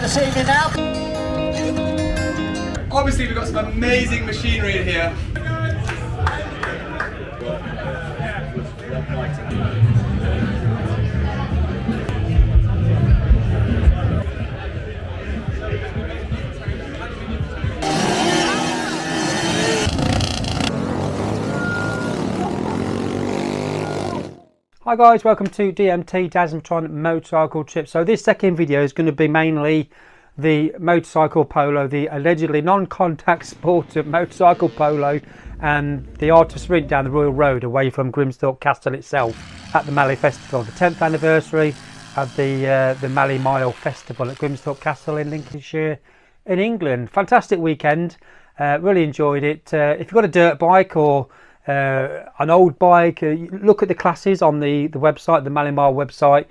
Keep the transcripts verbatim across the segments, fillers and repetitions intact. there this evening now. Obviously we've got some amazing machinery here. Hi guys, welcome to D M T, Dazzmatron Motorcycle Trip. So this second video is going to be mainly the motorcycle polo, the allegedly non-contact sport of motorcycle polo, and the art of sprint down the Royal Road away from Grimsthorpe Castle itself at the Malle Festival, the tenth anniversary of the uh, the Malle Mile Festival at Grimsthorpe Castle in Lincolnshire in England. Fantastic weekend, uh, really enjoyed it. Uh, if you've got a dirt bike or Uh, an old bike, uh, look at the classes on the, the website, the Malle Mile website.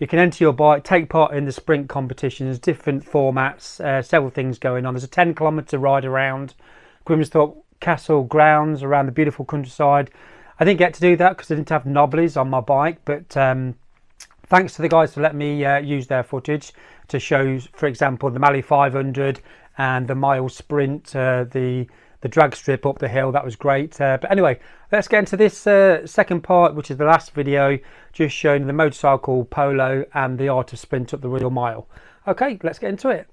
You can enter your bike, take part in the sprint competitions, different formats, uh, several things going on. There's a ten kilometre ride around Grimsthorpe Castle grounds, around the beautiful countryside. I didn't get to do that because I didn't have knobblies on my bike, but um, thanks to the guys for letting me uh, use their footage to show, for example, the Malle five hundred and the mile sprint, uh, the The drag strip up the hill. That was great. Uh, but anyway, let's get into this uh, second part, which is the last video, just showing the motorcycle polo and the art of sprint up the Royal Mile. Okay, let's get into it.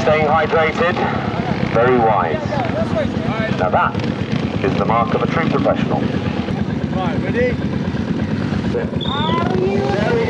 Staying hydrated, very wise. Now that is the mark of a true professional. Right, ready? There we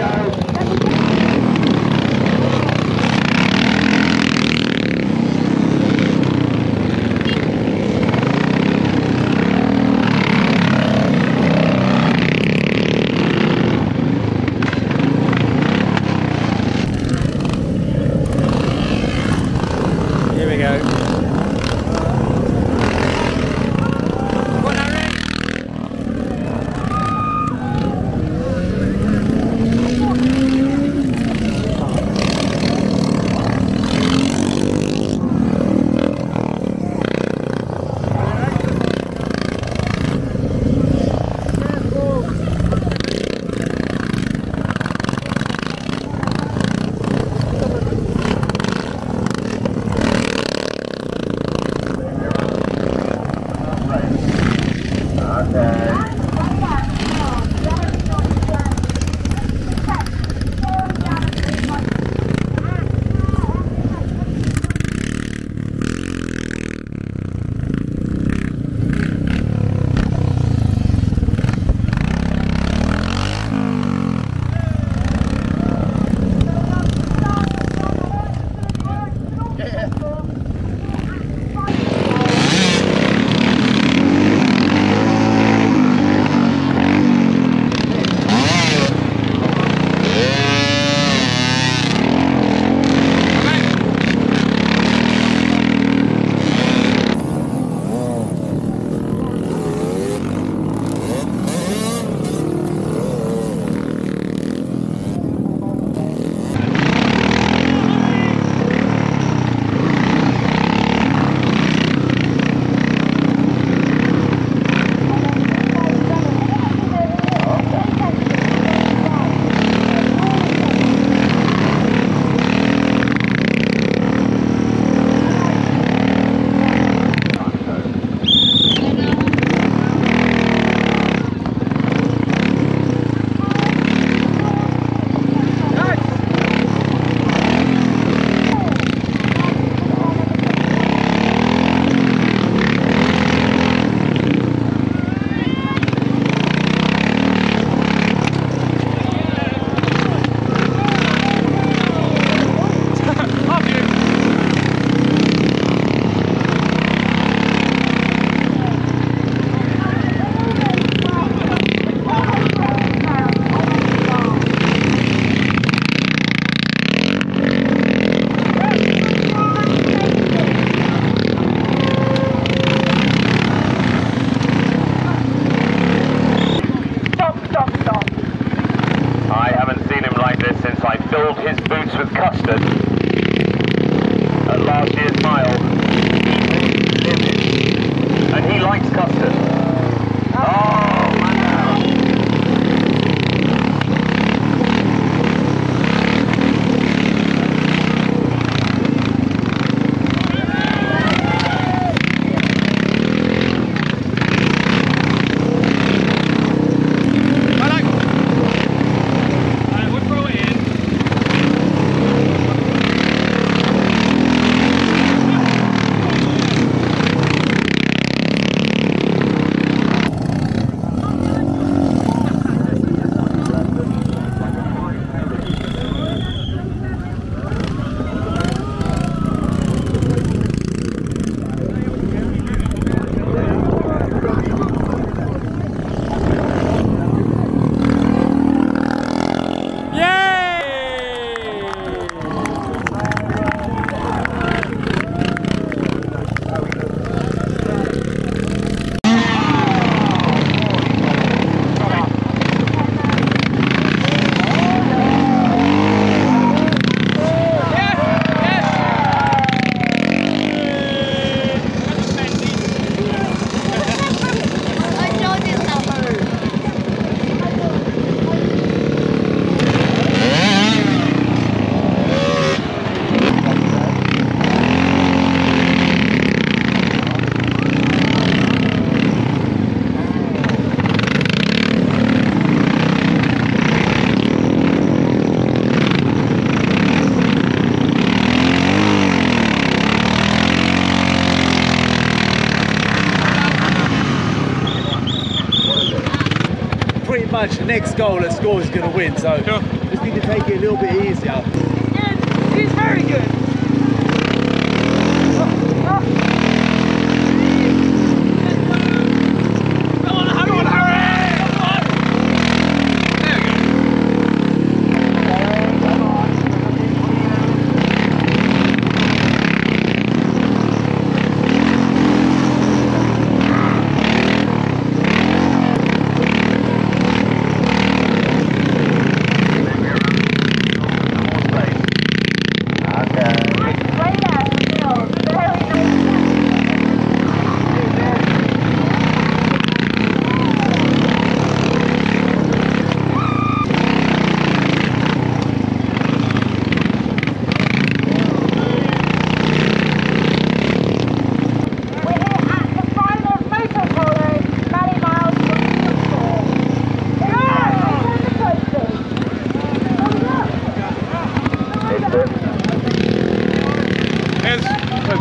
much the next goal that scores is going to win, so sure. Just need to take it a little bit easier. Good. He's very good.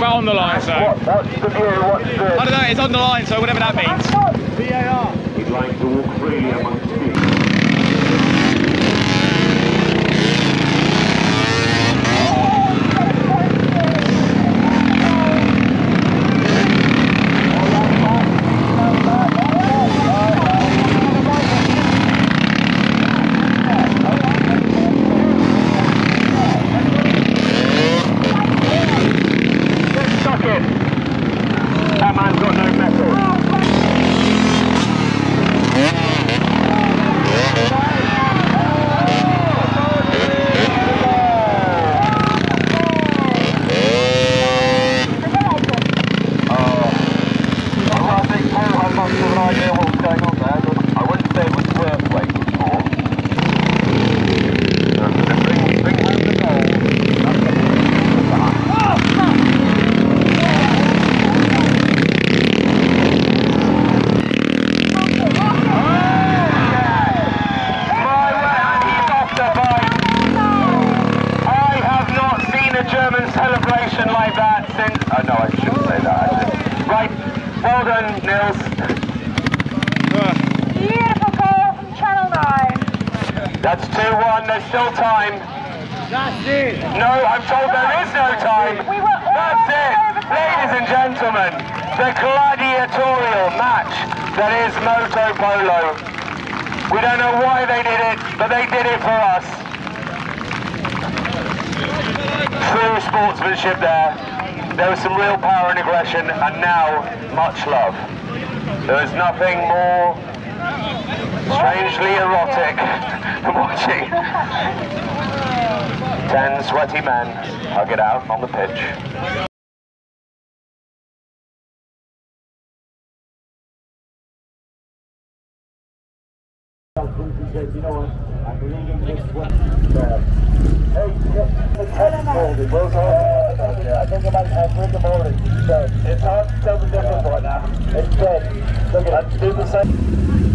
On the line, so what, what's the view, what's the... I don't know, it's on the line, so whatever that means. V A R. He'd like to walk freely amongst Moto Polo. We don't know why they did it, but they did it for us. True sportsmanship there. There was some real power and aggression, and now much love. There is nothing more strangely erotic than watching ten sweaty men hug it out on the pitch. You know what? I believe in this one. Hey, just well, I think I might have read the morning. It's hard to tell the difference right now. It's dead. Look at that. Do the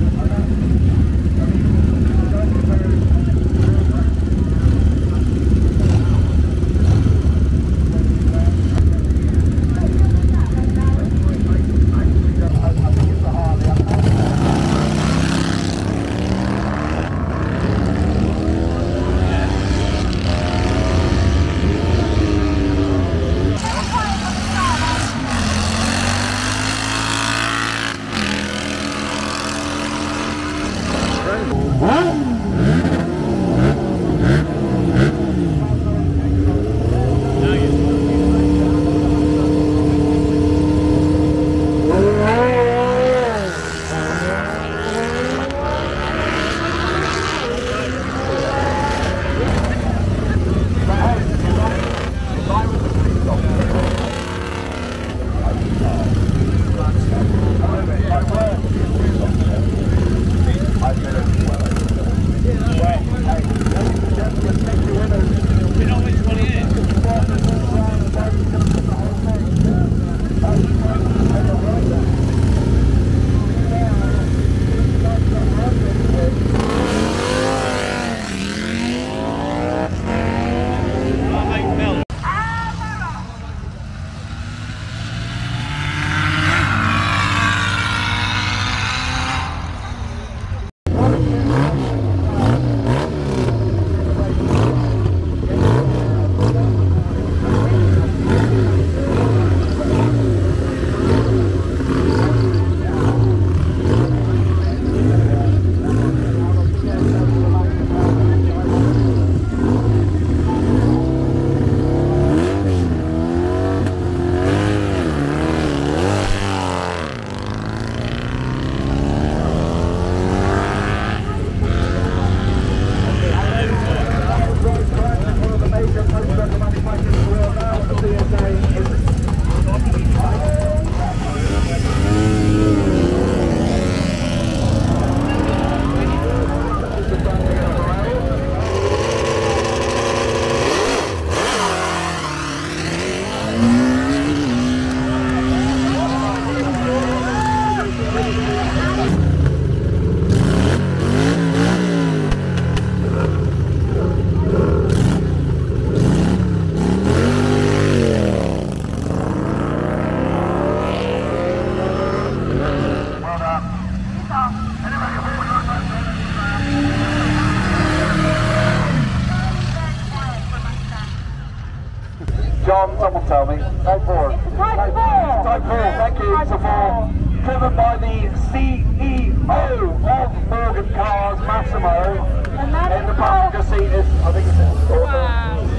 four. Type four. Type four, thank you. Type four. Driven by the C E O of Morgan Cars, Massimo. And the passenger seat is, I think it's wow.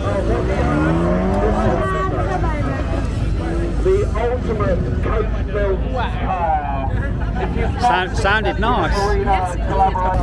This is the ultimate coach built wow. car. Sound, sounded nice. You have to go right.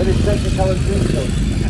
That is such a colour green.